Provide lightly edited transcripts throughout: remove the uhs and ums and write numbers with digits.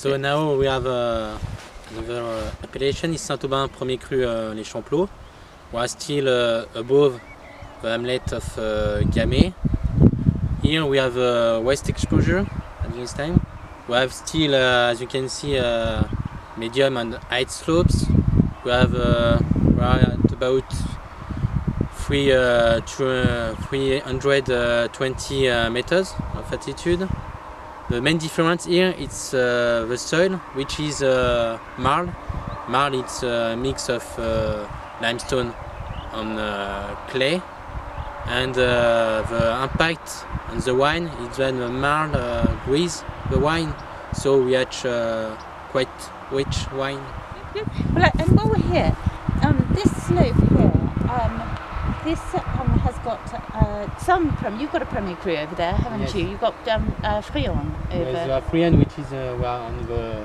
So now we have another appellation is Saint-Aubin Premier Cru Les Champlots. We are still above the hamlet of Gamay. Here we have west exposure at this time. We have still, as you can see, medium and height slopes. We have we are at about 320 meters of altitude. The main difference here is the soil, which is marl. Marl is a mix of limestone and clay, and the impact on the wine is when the marl grease the wine, so we had quite rich wine. Well, and while we're here, this slope here, this has got some you've got a Premier Cru over there, haven't you? You've got Friand over. Yes, Friand, which is we are on the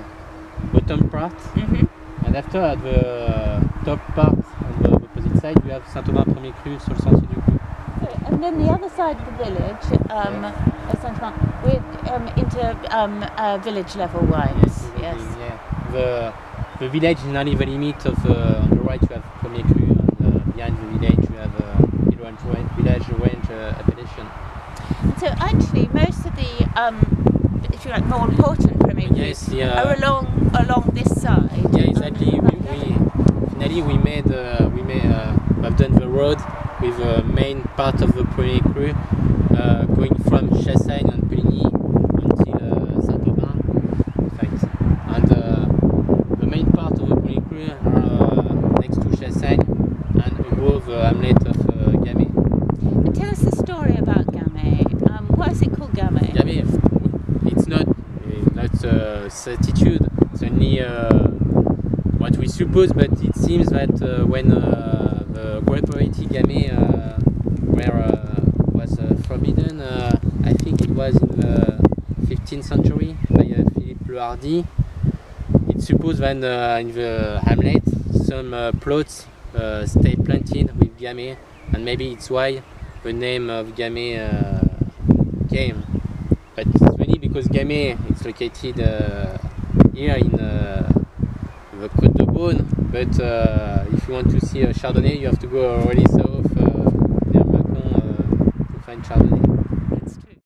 bottom part, and after at the top part on the opposite side we have Saint-Aubin Premier Cru sur le sentier du Cru. And then the other side of the village, of Saint-Aubin, we're into village level wines. Yes. Yeah. The village is nearly the limit of on the right you have Premier Cru, and behind the village you have village range appellation. So actually, most of the, if you like, more important Premier Cru are along this side. Yeah, exactly. We've done the road with the main part of the Premier Cru, going from Chassagne and Puligny until Saint-Aubin, in fact. And the main part of the Premier Cru are next to Chassagne and above the hamlet of Gamay. Tell us the story about Gamay. Why is it called Gamay? Gamay, it's not a certitude. It's only what we suppose, but it seems that when the cooperative Gamay was forbidden, I think it was in the 15th century by Philippe Le Hardy, it's supposed that in the hamlet some plots stay planted with Gamay, and maybe it's why the name of Gamay came. But it's funny because Gamay is located here in the Côte de Beaune, but if you want to see a Chardonnay, you have to go really south near Macon to find Chardonnay.